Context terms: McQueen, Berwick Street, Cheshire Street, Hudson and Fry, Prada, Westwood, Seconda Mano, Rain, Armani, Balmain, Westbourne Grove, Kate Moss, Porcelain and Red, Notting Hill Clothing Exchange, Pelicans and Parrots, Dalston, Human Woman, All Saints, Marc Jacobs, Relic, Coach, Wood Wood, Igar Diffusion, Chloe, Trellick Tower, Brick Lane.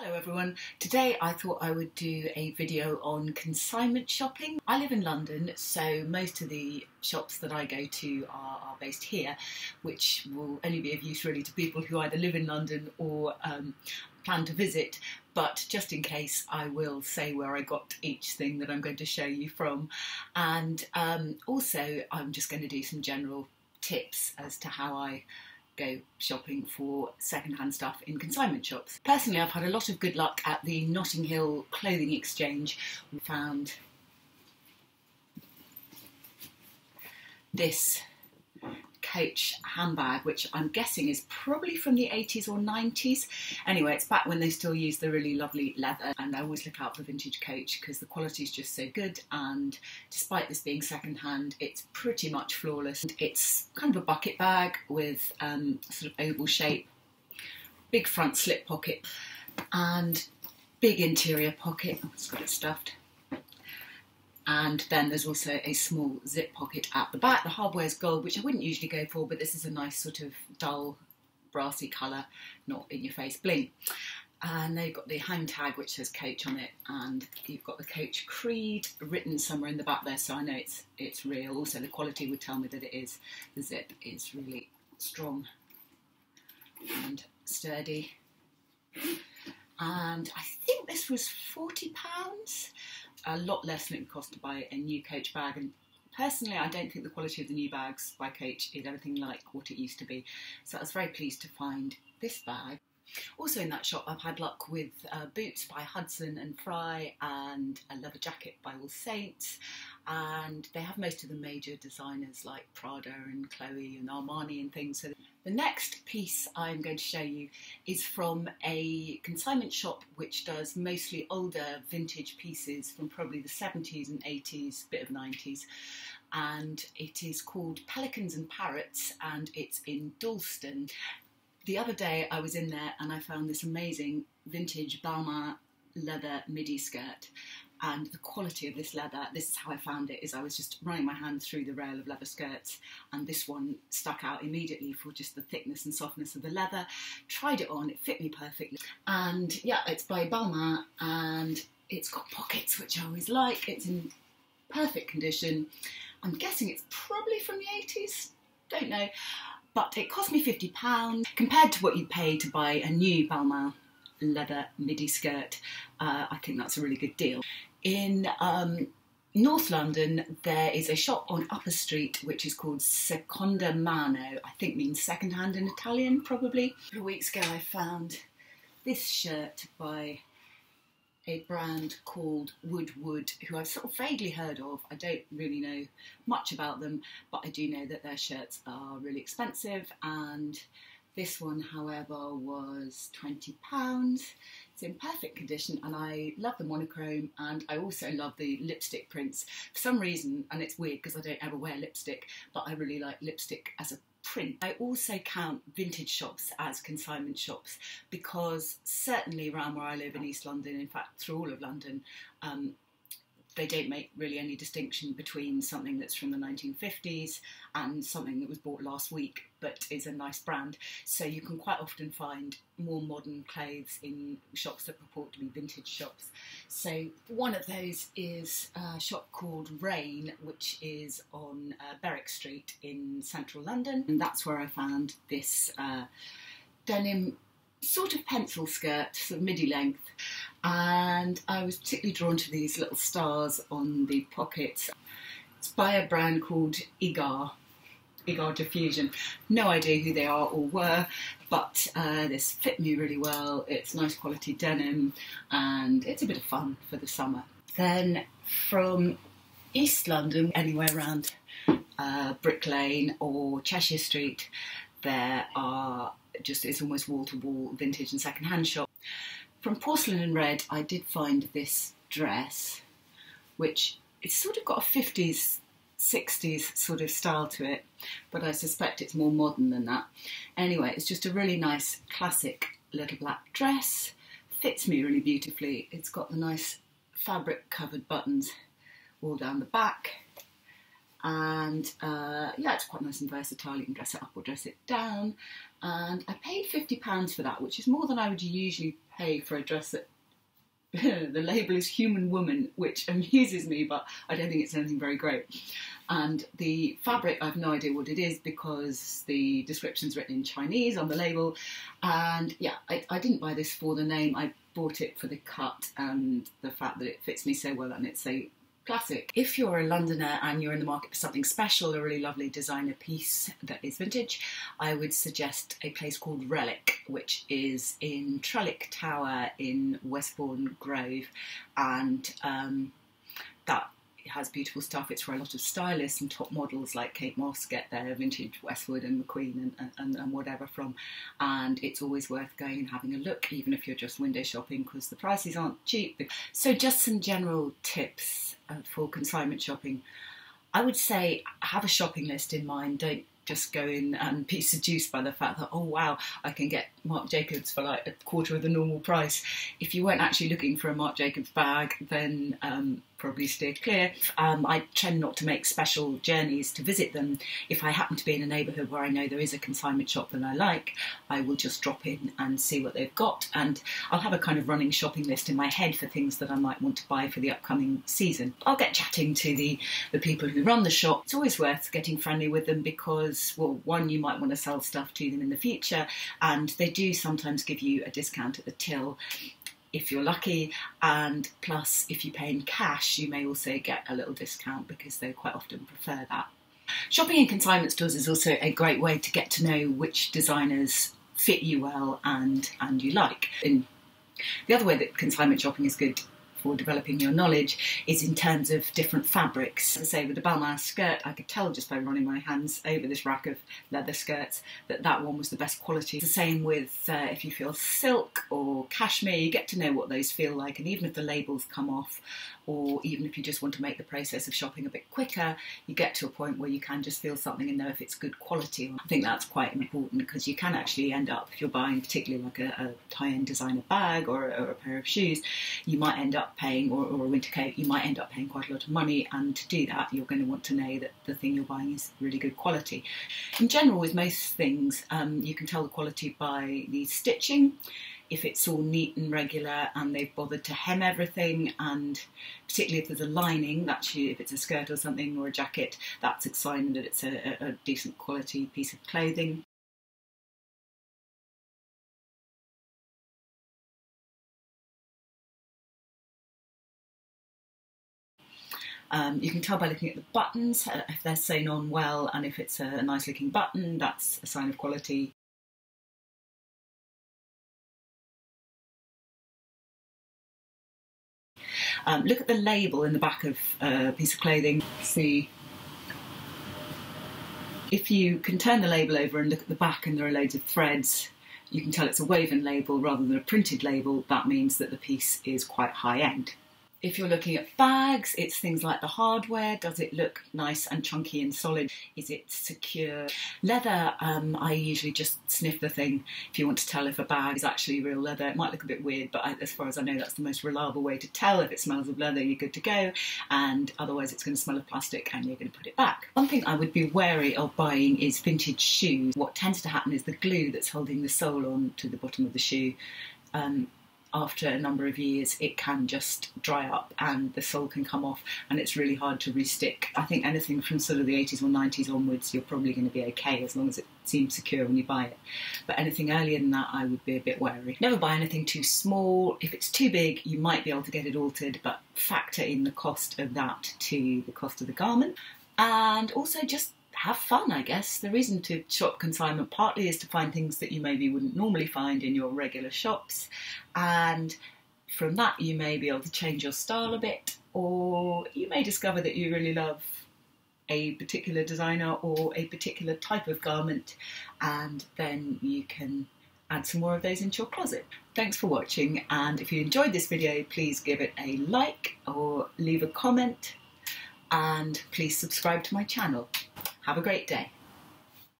Hello everyone, today I thought I would do a video on consignment shopping. I live in London, so most of the shops that I go to are based here, which will only be of use really to people who either live in London or plan to visit, but just in case I will say where I got each thing that I'm going to show you from, and also I'm just going to do some general tips as to how I go shopping for second-hand stuff in consignment shops. Personally, I've had a lot of good luck at the Notting Hill Clothing Exchange. We found this Coach handbag, which I'm guessing is probably from the 80s or 90s. Anyway, it's back when they still used the really lovely leather, and I always look out for vintage Coach because the quality is just so good, and despite this being secondhand, it's pretty much flawless. It's kind of a bucket bag with sort of oval shape, big front slip pocket and big interior pocket. Oh, it's got it stuffed. And then there's also a small zip pocket at the back. The hardware's gold, which I wouldn't usually go for, but this is a nice sort of dull, brassy colour, not in your face bling. And they've got the home tag, which says Coach on it, and you've got the Coach Creed written somewhere in the back there, so I know it's real. Also, the quality would tell me that it is. The zip is really strong and sturdy. And I think this was £40. A lot less than it would cost to buy a new Coach bag, and personally I don't think the quality of the new bags by Coach is anything like what it used to be, so I was very pleased to find this bag. Also in that shop I've had luck with boots by Hudson and Fry and a leather jacket by All Saints, and they have most of the major designers like Prada and Chloe and Armani and things. So the next piece I'm going to show you is from a consignment shop which does mostly older vintage pieces from probably the 70s and 80s, bit of 90s, and it is called Pelicans and Parrots, and it's in Dalston. The other day I was in there and I found this amazing vintage Balmain leather midi skirt, and the quality of this leather, this is how I found it, is I was just running my hand through the rail of leather skirts, and this one stuck out immediately for just the thickness and softness of the leather. Tried it on, it fit me perfectly, and yeah, it's by Balmain and it's got pockets, which I always like. It's in perfect condition. I'm guessing it's probably from the 80s, don't know. But it cost me £50 compared to what you pay to buy a new Balmain leather midi skirt. I think that's a really good deal. In North London there is a shop on Upper Street which is called Seconda Mano, I think means second hand in Italian probably. A few weeks ago I found this shirt by a brand called Wood Wood, who I've sort of vaguely heard of. I don't really know much about them, but I do know that their shirts are really expensive, and this one however was £20. It's in perfect condition, and I love the monochrome, and I also love the lipstick prints. For some reason, and it's weird because I don't ever wear lipstick, but I really like lipstick as a print. I also count vintage shops as consignment shops because certainly around where I live in East London, in fact through all of London, they don't make really any distinction between something that's from the 1950s and something that was bought last week but is a nice brand. So you can quite often find more modern clothes in shops that purport to be vintage shops. So one of those is a shop called Rain, which is on Berwick Street in central London, and that's where I found this denim sort of pencil skirt, sort of midi length, and I was particularly drawn to these little stars on the pockets. It's by a brand called Igar Diffusion. No idea who they are or were, but this fit me really well. It's nice quality denim and it's a bit of fun for the summer. Then from East London, anywhere around Brick Lane or Cheshire Street, there are it's almost wall-to-wall vintage and second-hand shop. From Porcelain and Red I did find this dress, which it's sort of got a 50s, 60s sort of style to it, but I suspect it's more modern than that. Anyway, it's just a really nice classic little black dress, fits me really beautifully. It's got the nice fabric covered buttons all down the back, and yeah, it's quite nice and versatile. You can dress it up or dress it down, and I paid £50 for that, which is more than I would usually pay for a dress that the label is Human Woman, which amuses me, but I don't think it's anything very great. And the fabric, I've no idea what it is because the description's written in Chinese on the label. And yeah, I didn't buy this for the name. I bought it for the cut and the fact that it fits me so well and it's a classic. If you're a Londoner and you're in the market for something special, a really lovely designer piece that is vintage, I would suggest a place called Relic, which is in Trellick Tower in Westbourne Grove, and that has beautiful stuff. It's where a lot of stylists and top models like Kate Moss get their vintage Westwood and McQueen and whatever from, and it's always worth going and having a look, even if you're just window shopping, because the prices aren't cheap. So just some general tips for consignment shopping. I would say have a shopping list in mind. Don't just go in and be seduced by the fact that, oh wow, I can get Marc Jacobs for like a quarter of the normal price. If you weren't actually looking for a Marc Jacobs bag, then probably steer clear. I tend not to make special journeys to visit them. If I happen to be in a neighbourhood where I know there is a consignment shop that I like, I will just drop in and see what they've got, and I'll have a kind of running shopping list in my head for things that I might want to buy for the upcoming season. I'll get chatting to the people who run the shop. It's always worth getting friendly with them because, well, one, you might want to sell stuff to them in the future, and they do sometimes give you a discount at the till if you're lucky, and plus if you pay in cash you may also get a little discount because they quite often prefer that. Shopping in consignment stores is also a great way to get to know which designers fit you well and you like. And the other way that consignment shopping is good for developing your knowledge is in terms of different fabrics. As I say, with the Balmain skirt, I could tell just by running my hands over this rack of leather skirts that that one was the best quality. The same with if you feel silk or cashmere, you get to know what those feel like, and even if the labels come off, or even if you just want to make the process of shopping a bit quicker, you get to a point where you can just feel something and know if it's good quality. I think that's quite important because you can actually end up, if you're buying particularly like a high-end designer bag or a pair of shoes, you might end up paying, or a winter coat, you might end up paying quite a lot of money, and to do that you're going to want to know that the thing you're buying is really good quality. In general, with most things you can tell the quality by the stitching. If it's all neat and regular and they've bothered to hem everything, and particularly if there's a lining, that's you, if it's a skirt or something or a jacket, that's a sign that it's a decent quality piece of clothing. You can tell by looking at the buttons, if they're sewn on well, and if it's a nice looking button, that's a sign of quality. Look at the label in the back of a piece of clothing. See, if you can turn the label over and look at the back and there are loads of threads, you can tell it's a woven label rather than a printed label. That means that the piece is quite high end. If you're looking at bags, it's things like the hardware. Does it look nice and chunky and solid? Is it secure? Leather, I usually just sniff the thing if you want to tell if a bag is actually real leather. It might look a bit weird, but as far as I know, that's the most reliable way to tell. If it smells of leather, you're good to go, and otherwise it's going to smell of plastic and you're going to put it back. One thing I would be wary of buying is vintage shoes. What tends to happen is the glue that's holding the sole on to the bottom of the shoe, after a number of years it can just dry up and the sole can come off and it's really hard to re-stick. I think anything from sort of the 80s or 90s onwards you're probably going to be okay as long as it seems secure when you buy it, but anything earlier than that I would be a bit wary. Never buy anything too small. If it's too big you might be able to get it altered, but factor in the cost of that to the cost of the garment. And also just have fun, I guess. The reason to shop consignment partly is to find things that you maybe wouldn't normally find in your regular shops, and from that you may be able to change your style a bit, or you may discover that you really love a particular designer or a particular type of garment, and then you can add some more of those into your closet. Thanks for watching, and if you enjoyed this video please give it a like or leave a comment, and please subscribe to my channel. Have a great day.